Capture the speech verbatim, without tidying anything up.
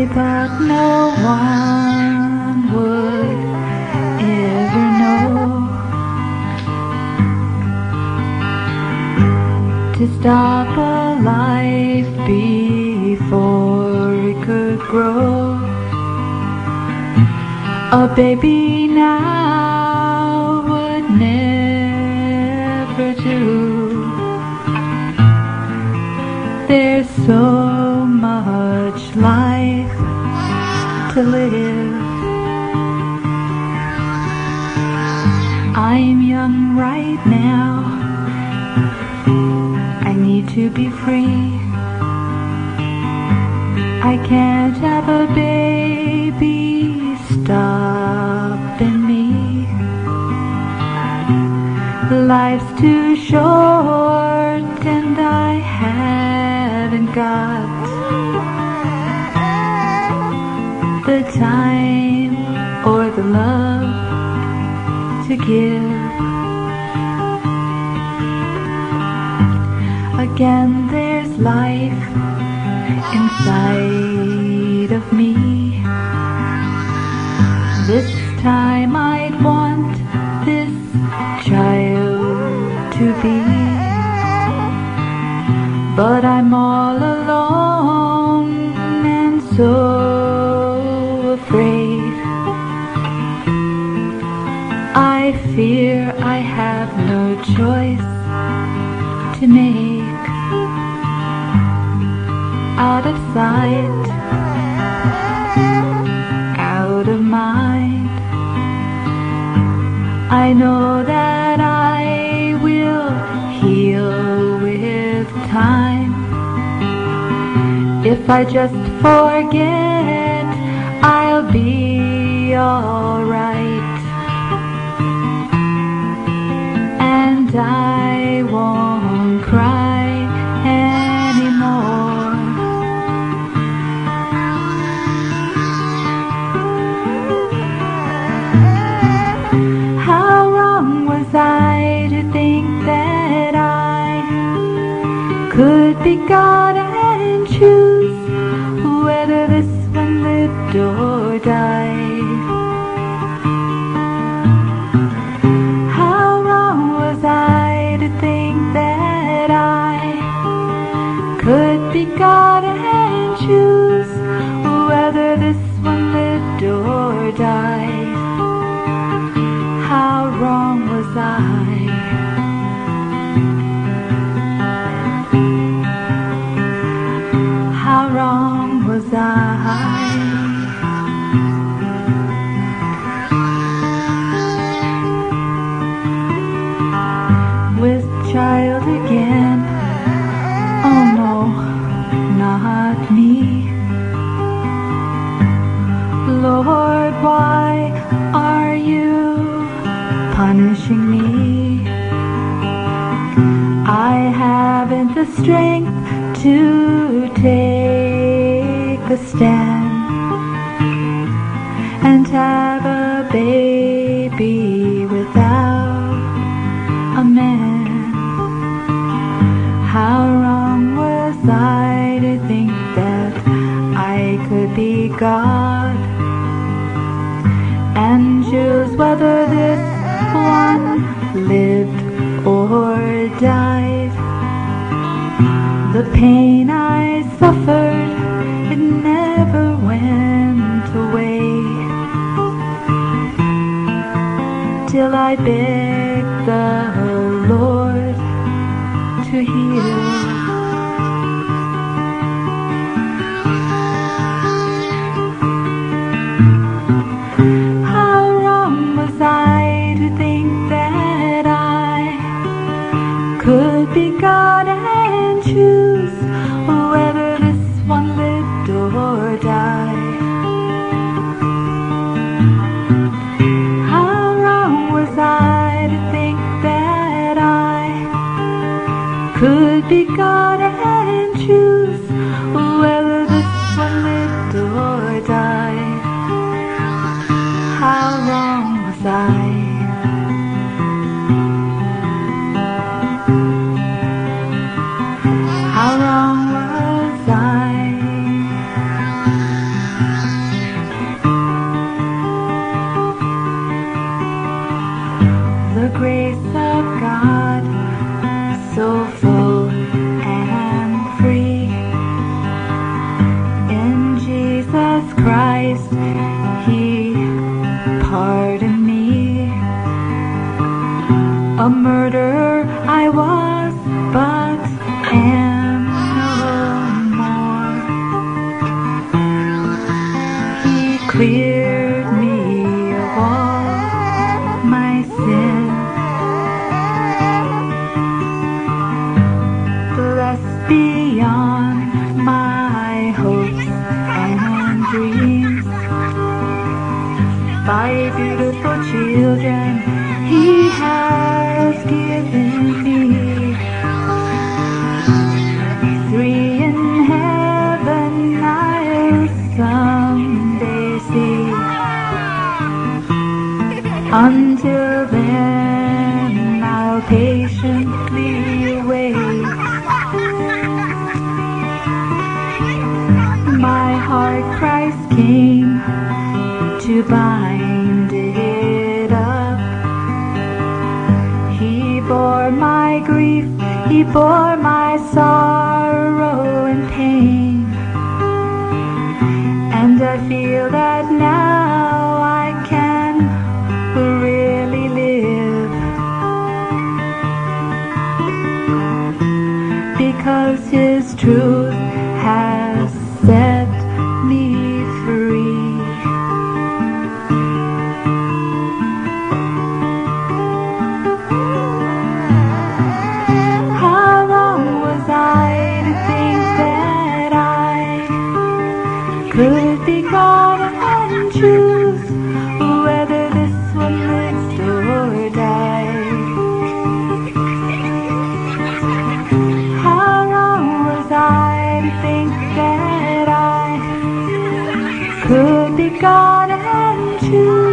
me that no one would ever know, to stop a life before it could grow. A baby now would never do. There's so much life to live. I'm young right now. I need to be free. I can't have a baby stopping me. Life's too short and I haven't got the time or the love to give. Again, there's life inside of me. This time I'd want this child to be, but I'm all alone and so afraid. I fear I have no choice to make. Out of sight, out of mind, I know that I will heal with time. If I just forget, I'll be alright, and I won't cry anymore. How wrong was I to think that I could be God and choose whether this one lived or died? How wrong was I to think that I could be God and choose whether this one lived or died? How wrong was I? I, with child again, oh no, not me. Lord, why are you punishing me? I haven't the strength to take a stand and have a baby without a man. How wrong was I to think that I could be God and choose whether this one lived or died? The pain I suffered, it never went away, till I begged the Lord to heal. How wrong was I to think that I could be God and choose whether this one lived or died? How wrong was I to think that I could be God and choose whether this one lived or died? How wrong was I? How wrong cleared me of all my sin. Blessed beyond my hopes and dreams, by beautiful children He has given me. Three in heaven I'll someday see. Until then I'll patiently wait. My heart Christ came to bind it up. He bore my grief, He bore my sorrow and pain. And I feel that now I can really live, because His truth has set me free. Could be God and choose whether this one lives or dies. How wrong was I to think that I could be God and choose?